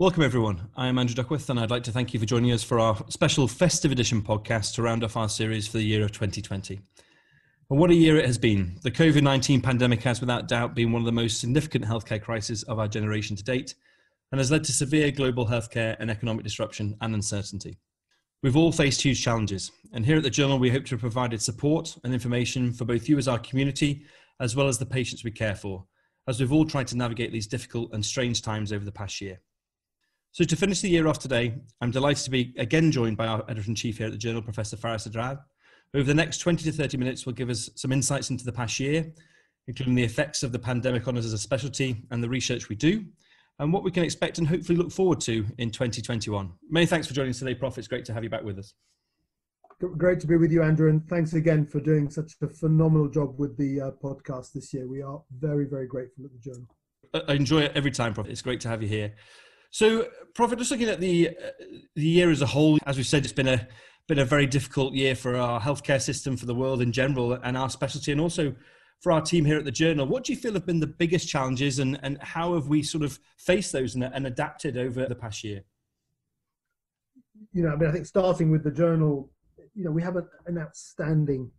Welcome everyone, I'm Andrew Duckworth and I'd like to thank you for joining us for our special festive edition podcast to round off our series for the year of 2020. And what a year it has been. The COVID-19 pandemic has without doubt been one of the most significant healthcare crises of our generation to date and has led to severe global healthcare and economic disruption and uncertainty. We've all faced huge challenges and here at the Journal we hope to have provided support and information for both you as our community as well as the patients we care for, as we've all tried to navigate these difficult and strange times over the past year. So to finish the year off today, I'm delighted to be again joined by our Editor-in-Chief here at the Journal, Professor Fares Haddad, who over the next 20 to 30 minutes will give us some insights into the past year, including the effects of the pandemic on us as a specialty and the research we do, and what we can expect and hopefully look forward to in 2021. Many thanks for joining us today, Prof. It's great to have you back with us. Great to be with you, Andrew, and thanks again for doing such a phenomenal job with the podcast this year. We are very, very grateful at the Journal. I enjoy it every time, Prof. It's great to have you here. So, Prof, just looking at the year as a whole, as we've said, it's been a very difficult year for our healthcare system, for the world in general, and our specialty, and also for our team here at the Journal. What do you feel have been the biggest challenges, and how have we sort of faced those and adapted over the past year? You know, I mean, I think starting with the Journal, you know, we have an outstanding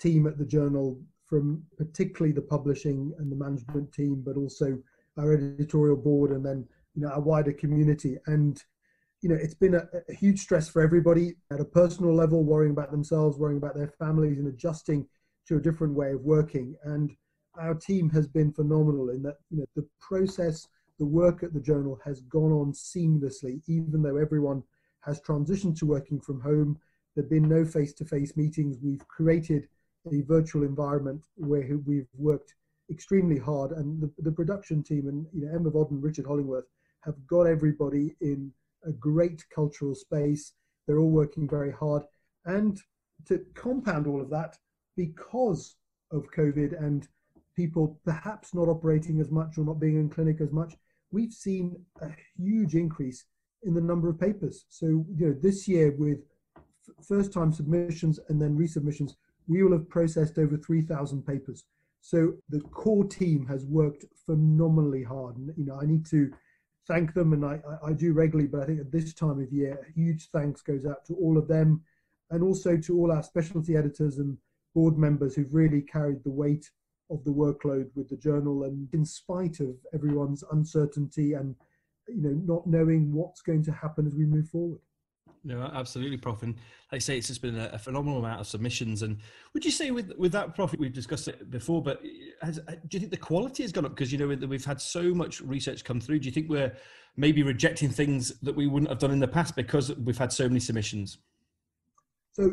team at the Journal, from particularly the publishing and the management team, but also our editorial board, and then our wider community. And it's been a huge stress for everybody at a personal level, worrying about themselves, worrying about their families, and adjusting to a different way of working. And our team has been phenomenal in that the process, the work at the Journal has gone on seamlessly, even though everyone has transitioned to working from home. There have been no face-to-face meetings. We've created a virtual environment where we've worked extremely hard, and the production team and Emma Vodden, Richard Hollingworth have got everybody in a great cultural space. They're all working very hard. And to compound all of that, because of COVID and people perhaps not operating as much or not being in clinic as much, we've seen a huge increase in the number of papers. So, this year with first-time submissions and then resubmissions, we will have processed over 3,000 papers. So the core team has worked phenomenally hard. And, I need to thank them, and I do regularly, but I think at this time of year, a huge thanks goes out to all of them, and also to all our specialty editors and board members who've really carried the weight of the workload with the Journal. And in spite of everyone's uncertainty and not knowing what's going to happen as we move forward. No, absolutely, Prof. And like I say, it's just been a phenomenal amount of submissions. And would you say with that, Prof, we've discussed it before, but do you think the quality has gone up? Because, we've had so much research come through. Do you think we're maybe rejecting things that we wouldn't have done in the past because we've had so many submissions? So,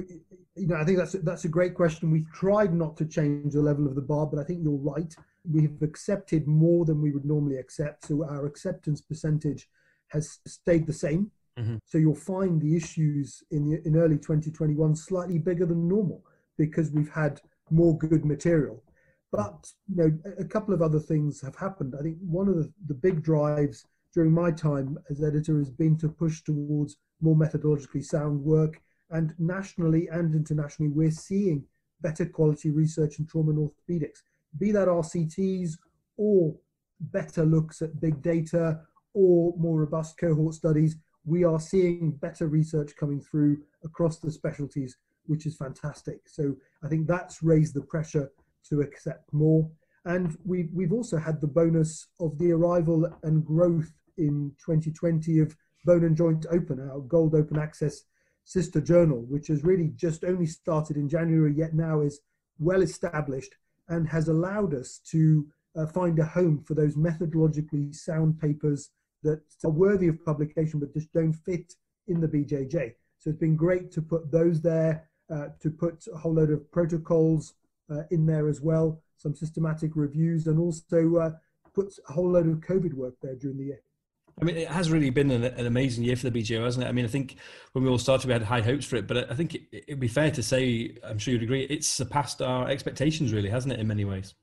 I think that's a great question. We've tried not to change the level of the bar, but I think you're right. We've accepted more than we would normally accept. So our acceptance percentage has stayed the same. Mm-hmm. So you'll find the issues in early 2021 slightly bigger than normal because we've had more good material. But a couple of other things have happened. I think one of the big drives during my time as editor has been to push towards more methodologically sound work. And nationally and internationally, we're seeing better quality research in trauma and orthopedics, be that RCTs or better looks at big data or more robust cohort studies. We are seeing better research coming through across the specialties, which is fantastic. So I think that's raised the pressure to accept more. And we've also had the bonus of the arrival and growth in 2020 of Bone and Joint Open, our Gold Open Access sister journal, which has really just only started in January, yet now is well established and has allowed us to find a home for those methodologically sound papers that are worthy of publication but just don't fit in the BJJ. So it's been great to put those there, to put a whole load of protocols in there as well, some systematic reviews, and also put a whole load of COVID work there during the year. I mean, it has really been an amazing year for the BJJ, hasn't it? I mean, I think when we all started, we had high hopes for it, but I think it'd be fair to say, I'm sure you'd agree, it's surpassed our expectations really, hasn't it, in many ways?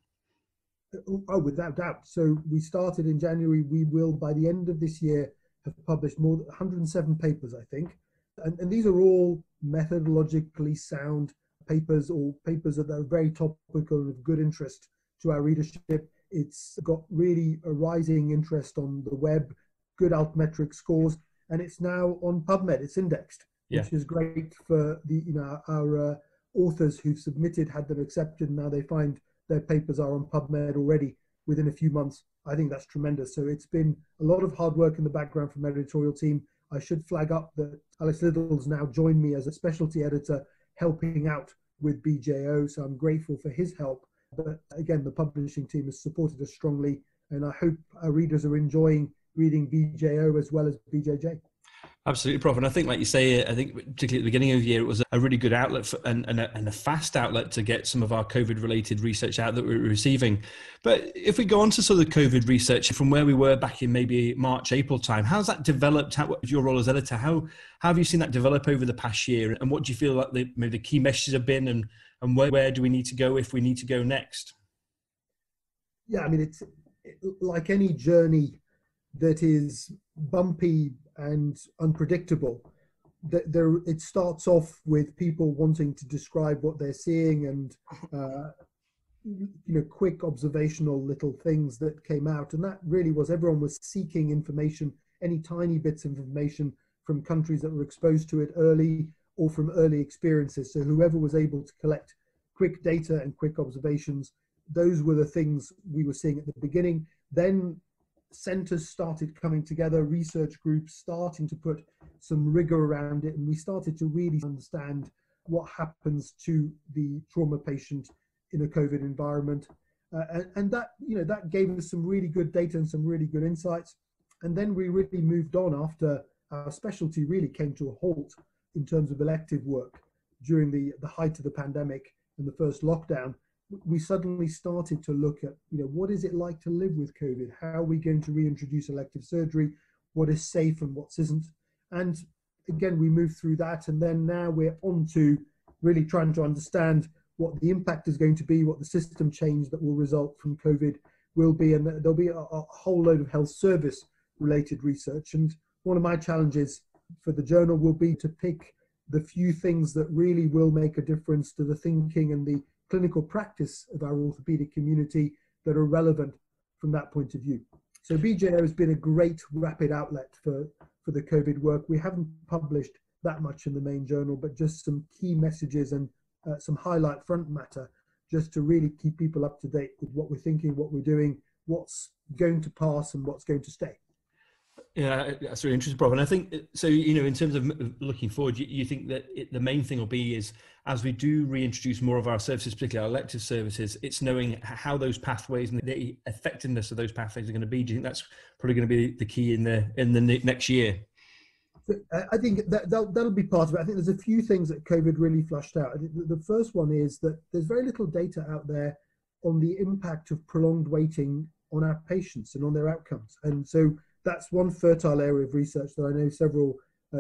Oh, without doubt. So we started in January. We will, by the end of this year, have published more than 107 papers, I think. And these are all methodologically sound papers, or papers that are very topical and of good interest to our readership. It's got really a rising interest on the web, good altmetric scores, and it's now on PubMed. It's indexed, which is great for the our authors who've submitted, had them accepted, and now they find their papers are on PubMed already within a few months. I think that's tremendous. So it's been a lot of hard work in the background from the editorial team. I should flag up that Alex Liddell's now joined me as a specialty editor, helping out with BJO. So I'm grateful for his help. But again, the publishing team has supported us strongly, and I hope our readers are enjoying reading BJO as well as BJJ. Absolutely, Prof. And I think, like you say, I think particularly at the beginning of the year, it was a really good outlet for, and a fast outlet to get some of our COVID-related research out that we were receiving. But if we go on to sort of COVID research from where we were back in maybe March, April time, how's that developed? How, your role as editor, how have you seen that develop over the past year? And what do you feel like maybe the key messages have been, and where do we need to go if we need to go next? Yeah, I mean, it's like any journey that is bumpy and unpredictable. It starts off with people wanting to describe what they're seeing and quick observational little things that came out, and that really was, everyone was seeking information, any tiny bits of information from countries that were exposed to it early or from early experiences. So whoever was able to collect quick data and quick observations, those were the things we were seeing at the beginning. Then centers started coming together, research groups starting to put some rigor around it, and we started to really understand what happens to the trauma patient in a COVID environment, and that that gave us some really good data and some really good insights. And then we really moved on after our specialty really came to a halt in terms of elective work during the height of the pandemic and the first lockdown. We suddenly started to look at, what is it like to live with COVID? How are we going to reintroduce elective surgery? What is safe and what isn't? And again, we moved through that. And then now we're on to really trying to understand what the impact is going to be, what the system change that will result from COVID will be. And there'll be a whole load of health service related research. And one of my challenges for the journal will be to pick the few things that really will make a difference to the thinking and the clinical practice of our orthopedic community that are relevant from that point of view. So BJO has been a great rapid outlet for the COVID work. We haven't published that much in the main journal, but just some key messages and some highlight front matter, just to really keep people up to date with what we're thinking, what we're doing, what's going to pass and what's going to stay. Yeah, that's really interesting, Prof. And I think, so, in terms of looking forward, you think that the main thing will be is, as we do reintroduce more of our services, particularly our elective services, it's knowing how those pathways and the effectiveness of those pathways are going to be. Do you think that's probably going to be the key in the next year? I think that'll be part of it. I think there's a few things that COVID really flushed out. The first one is that there's very little data out there on the impact of prolonged waiting on our patients and on their outcomes. And so that's one fertile area of research that I know several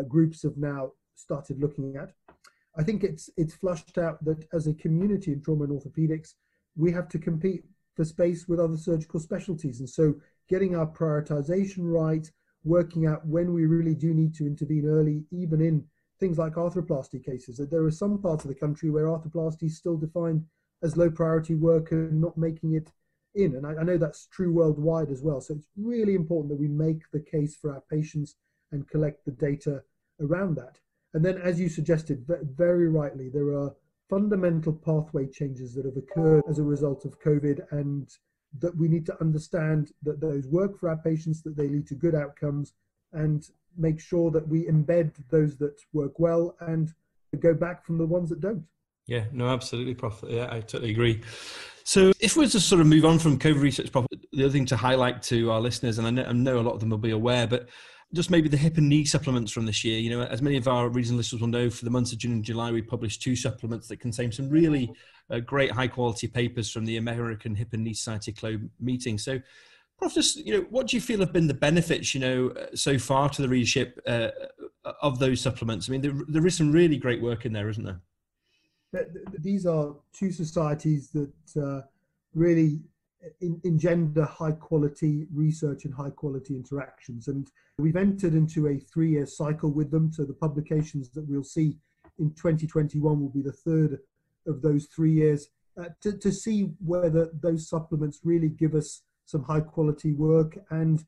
groups have now started looking at. I think it's flushed out that as a community in trauma and orthopedics, we have to compete for space with other surgical specialties. And so getting our prioritization right, working out when we really do need to intervene early, even in things like arthroplasty cases, that there are some parts of the country where arthroplasty is still defined as low priority work and not making it in. And I know that's true worldwide as well. So it's really important that we make the case for our patients and collect the data around that. And then, as you suggested very rightly, there are fundamental pathway changes that have occurred as a result of COVID, and that we need to understand that those work for our patients, that they lead to good outcomes, and make sure that we embed those that work well and go back from the ones that don't. Yeah, no, absolutely, Prof. Yeah, I totally agree. So if we're to sort of move on from COVID research, Prof, the other thing to highlight to our listeners, and I know a lot of them will be aware, but just maybe the hip and knee supplements from this year. As many of our regional listeners will know, for the months of June and July, we published 2 supplements that contain some really great high-quality papers from the American Hip and Knee Society Club meeting. So, Prof, just what do you feel have been the benefits, so far to the readership of those supplements? I mean, there is some really great work in there, isn't there? These are 2 societies that really engender high-quality research and high-quality interactions. And we've entered into a 3-year cycle with them. So the publications that we'll see in 2021 will be the 3rd of those 3 years to see whether those supplements really give us some high-quality work and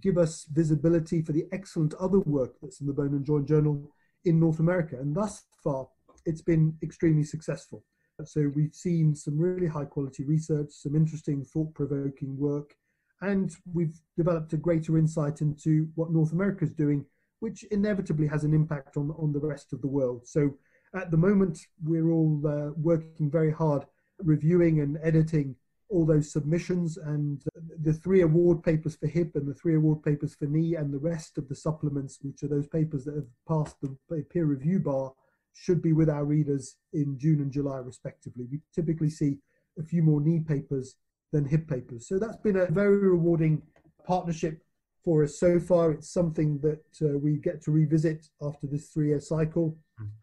give us visibility for the excellent other work that's in the Bone and Joint Journal in North America. And thus far, it's been extremely successful. So we've seen some really high quality research, some interesting thought-provoking work, and we've developed a greater insight into what North America is doing, which inevitably has an impact on the rest of the world. So at the moment, we're all working very hard, reviewing and editing all those submissions, and the 3 award papers for hip and the 3 award papers for knee and the rest of the supplements, which are those papers that have passed the peer review bar, should be with our readers in June and July respectively. We typically see a few more knee papers than hip papers. So that's been a very rewarding partnership for us so far. It's something that we get to revisit after this 3-year cycle,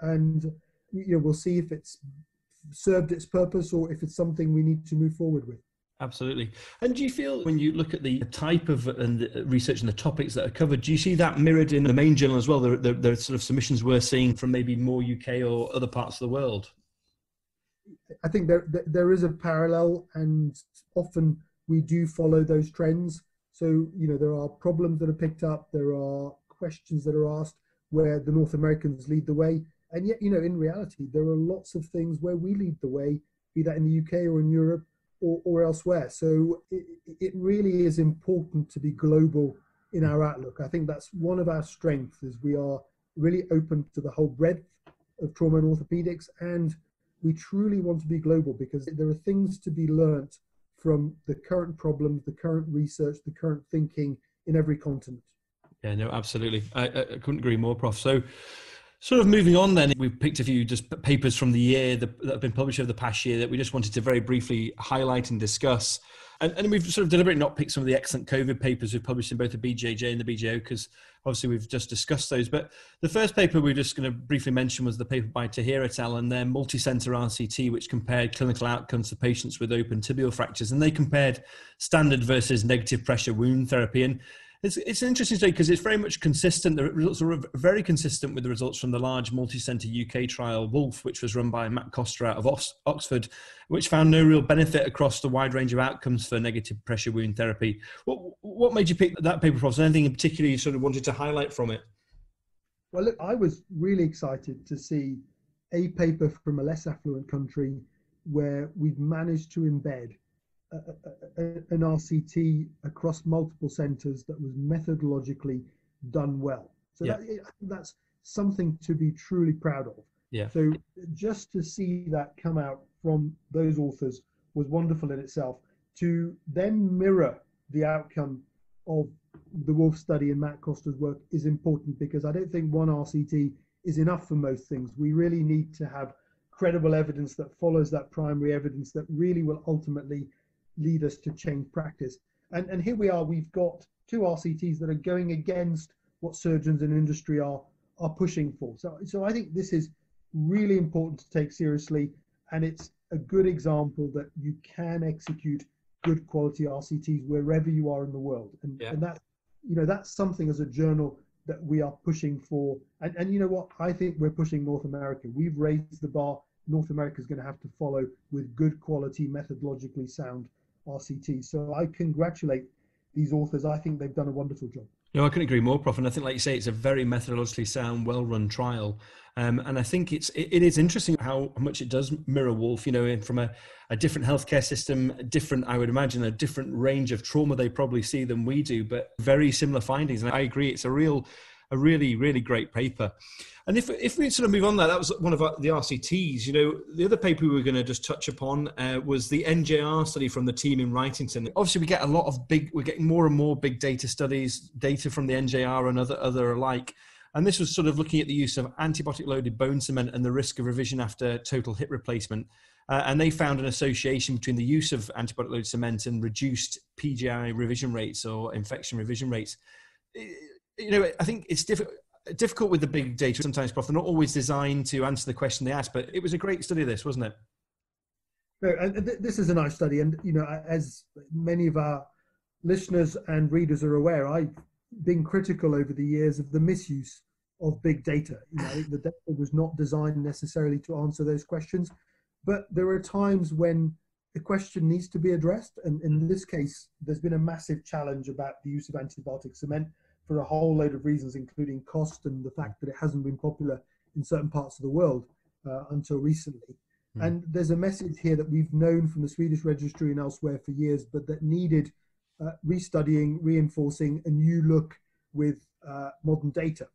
and we'll see if it's served its purpose or if it's something we need to move forward with. Absolutely. And do you feel, when you look at the type of and the research and the topics that are covered, do you see that mirrored in the main journal as well? There are sort of submissions we're seeing from maybe more UK or other parts of the world. I think there is a parallel, and often we do follow those trends. So, there are problems that are picked up, there are questions that are asked where the North Americans lead the way. And yet, in reality, there are lots of things where we lead the way, be that in the UK or in Europe, or elsewhere. So it really is important to be global in our outlook. I think that's one of our strengths, is we are really open to the whole breadth of trauma and orthopedics, and we truly want to be global because there are things to be learnt from the current problems, the current research, the current thinking in every continent. Yeah, no, absolutely. I couldn't agree more, Prof. So sort of moving on then, we've picked a few just papers from the year that have been published over the past year that we just wanted to very briefly highlight and discuss. And we've sort of deliberately not picked some of the excellent COVID papers we've published in both the BJJ and the BJO, because obviously we've just discussed those. But the first paper we're just going to briefly mention was the paper by Tahir et al. And their multi-center RCT, which compared clinical outcomes for patients with open tibial fractures. And they compared standard versus negative pressure wound therapy. And it's an interesting study because it's very much consistent. The results are very consistent with the results from the large multi-centre UK trial, WOLF, which was run by Matt Coster out of Oxford, which found no real benefit across the wide range of outcomes for negative pressure wound therapy. What made you pick that paper, Prof? Is there anything in particular you sort of wanted to highlight from it? Well, look, I was really excited to see a paper from a less affluent country where we've managed to embed an RCT across multiple centres that was methodologically done well. So yeah, that's something to be truly proud of. Yeah. So just to see that come out from those authors was wonderful in itself. To then mirror the outcome of the WOLF study and Matt Coster's work is important, because I don't think one RCT is enough for most things. We really need to have credible evidence that follows that primary evidence that really will ultimately lead us to change practice. And here we are, we've got 2 RCTs that are going against what surgeons and industry are pushing for. So I think this is really important to take seriously, and it's a good example that you can execute good quality RCTs wherever you are in the world. And that, that's something as a journal that we are pushing for. And you know what, I think we're pushing North America. We've raised the bar. North America is going to have to follow with good quality, methodologically sound RCT. So I congratulate these authors. I think they've done a wonderful job. No, I couldn't agree more, Prof. And I think, like you say, it's a very methodologically sound, well-run trial. And I think it is interesting how much it does mirror WOLF, from a different healthcare system, I would imagine, a different range of trauma they probably see than we do, but very similar findings. And I agree, it's a really great paper. And if we sort of move on, that was one of the RCTs. The other paper we were going to just touch upon was the NJR study from the team in Wrightington. Obviously, we're getting more and more big data studies, data from the NJR and other alike. And this was sort of looking at the use of antibiotic loaded bone cement and the risk of revision after total hip replacement. And they found an association between the use of antibiotic loaded cement and reduced PGI revision rates or infection revision rates. I think it's difficult with the big data sometimes, Prof. They're not always designed to answer the question they ask, but it was a great study, this, wasn't it? This is a nice study. And, as many of our listeners and readers are aware, I've been critical over the years of the misuse of big data. I think the data was not designed necessarily to answer those questions, but there are times when the question needs to be addressed. And in this case, there's been a massive challenge about the use of antibiotic cement for a whole load of reasons, including cost and the fact that it hasn't been popular in certain parts of the world until recently. Mm. And there's a message here that we've known from the Swedish registry and elsewhere for years, but that needed restudying, reinforcing a new look with modern data.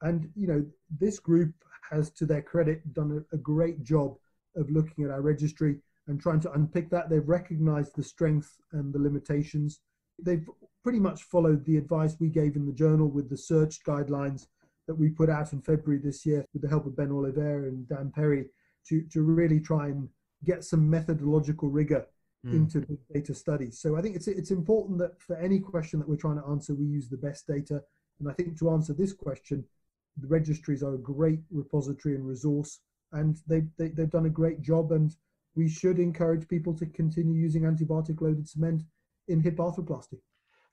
And, you know, this group has, to their credit, done a great job of looking at our registry and trying to unpick that. They've recognized the strength and the limitations. They've pretty much followed the advice we gave in the journal with the search guidelines that we put out in February this year with the help of Ben Oliver and Dan Perry to really try and get some methodological rigor into big data studies. So I think it's important that for any question that we're trying to answer, we use the best data. And I think to answer this question, the registries are a great repository and resource, and they've done a great job, and we should encourage people to continue using antibiotic-loaded cement in hip arthroplasty.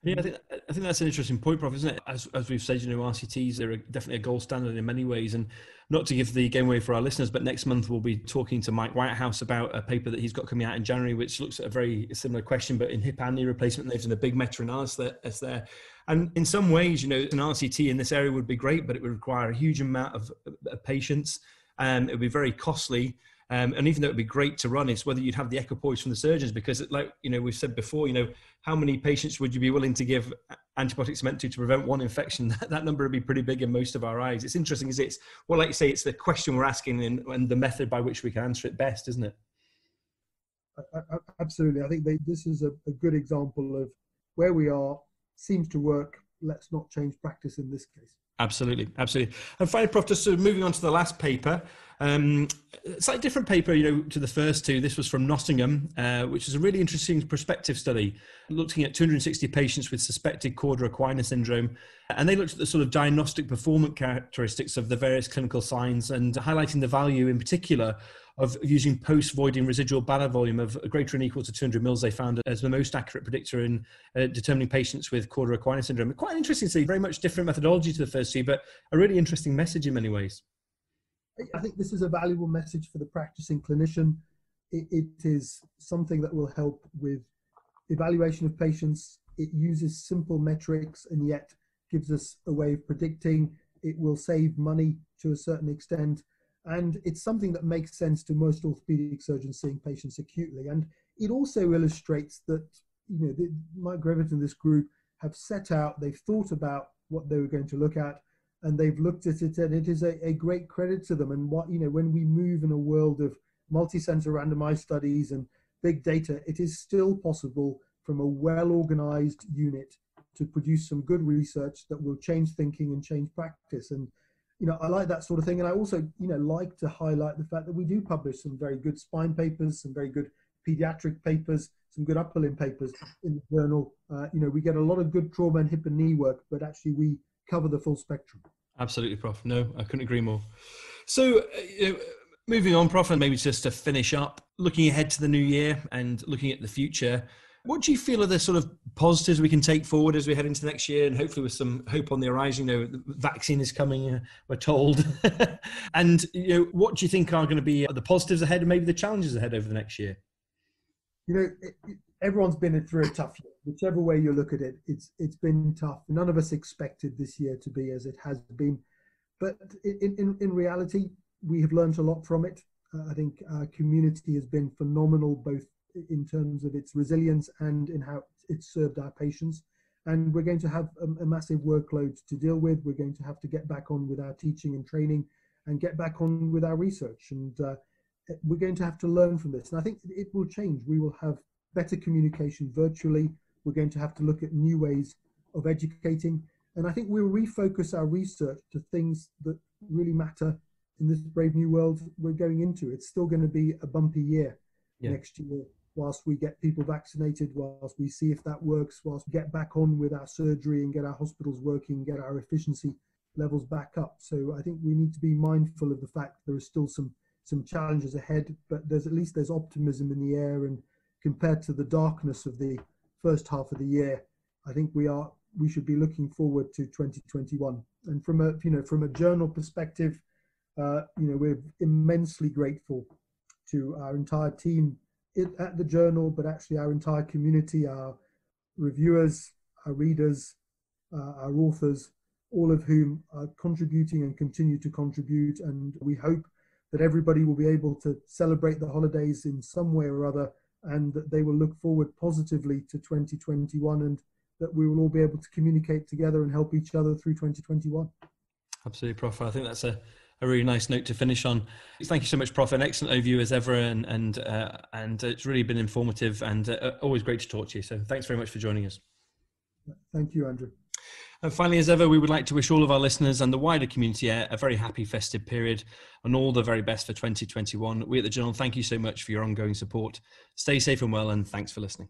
Yeah, I think that's an interesting point, Prof, isn't it? As we've said, you know, RCTs are definitely a gold standard in many ways, and not to give the game away for our listeners, but next month we'll be talking to Mike Whitehouse about a paper that he's got coming out in January, which looks at a very similar question, but in hip and knee replacement. They've done a big meta-analysis there. And in some ways, you know, an RCT in this area would be great, but it would require a huge amount of patience, and it would be very costly. And even though it'd be great to run, it's whether you'd have the equipoise from the surgeons, because, like, you know, we've said before, you know, how many patients would you be willing to give antibiotic cement to prevent one infection? That number would be pretty big in most of our eyes. It's interesting, is it's, well, like you say, it's the question we're asking and the method by which we can answer it best, isn't it? Absolutely. I think this is a good example of where we are, seems to work. Let's not change practice in this case. Absolutely, absolutely. And finally, Prof, just sort of moving on to the last paper, slightly different paper, you know, to the first two. This was from Nottingham, which is a really interesting prospective study, looking at 260 patients with suspected chorda equina syndrome. And they looked at the sort of diagnostic performance characteristics of the various clinical signs and highlighting the value in particular of using post-voiding residual bladder volume of greater than or equal to 200 mils, they found as the most accurate predictor in determining patients with chorda equina syndrome. Quite an interesting study, very much different methodology to the first two, but a really interesting message in many ways. I think this is a valuable message for the practicing clinician. It is something that will help with evaluation of patients. It uses simple metrics and yet gives us a way of predicting. It will save money to a certain extent. And it's something that makes sense to most orthopedic surgeons seeing patients acutely. And it also illustrates that, you know, Mike Grevitt and this group have set out, they've thought about what they were going to look at, and they've looked at it, and it is a great credit to them. And what, you know, when we move in a world of multi-center randomized studies and big data, it is still possible from a well-organized unit to produce some good research that will change thinking and change practice. And, you know, I like that sort of thing. And I also, you know, like to highlight the fact that we do publish some very good spine papers, some very good pediatric papers, some good upper limb papers in the journal. You know, we get a lot of good trauma and hip and knee work, but actually we cover the full spectrum. Absolutely, Prof. No, I couldn't agree more. So moving on, Prof, and maybe just to finish up, looking ahead to the new year and looking at the future, what do you feel are the sort of positives we can take forward as we head into next year, and hopefully with some hope on the horizon? You know, the vaccine is coming, we're told. And, you know, what do you think are going to be the positives ahead and maybe the challenges ahead over the next year? You know, everyone's been through a tough year. Whichever way you look at it, it's been tough. None of us expected this year to be as it has been. But in reality, we have learned a lot from it. I think our community has been phenomenal, both in terms of its resilience and in how it's served our patients. And we're going to have a massive workload to deal with. We're going to have to get back on with our teaching and training and get back on with our research. And we're going to have to learn from this. And I think it will change. We will have better communication virtually. We're going to have to look at new ways of educating. And I think we'll refocus our research to things that really matter in this brave new world we're going into. It's still going to be a bumpy year next year, whilst we get people vaccinated, whilst we see if that works, whilst we get back on with our surgery and get our hospitals working, get our efficiency levels back up. So I think we need to be mindful of the fact there are still some challenges ahead, but there's optimism in the air. And compared to the darkness of the first half of the year, I think we should be looking forward to 2021. And from a journal perspective, we're immensely grateful to our entire team at the journal, but actually our entire community, our reviewers, our readers, our authors, all of whom are contributing and continue to contribute. And we hope that everybody will be able to celebrate the holidays in some way or other, and that they will look forward positively to 2021, and that we will all be able to communicate together and help each other through 2021. Absolutely, Prof. I think that's a really nice note to finish on. Thank you so much, Prof. An excellent overview as ever, and it's really been informative, and always great to talk to you. So thanks very much for joining us. Thank you, Andrew. And finally, as ever, we would like to wish all of our listeners and the wider community a very happy festive period and all the very best for 2021. We at the Journal thank you so much for your ongoing support. Stay safe and well, and thanks for listening.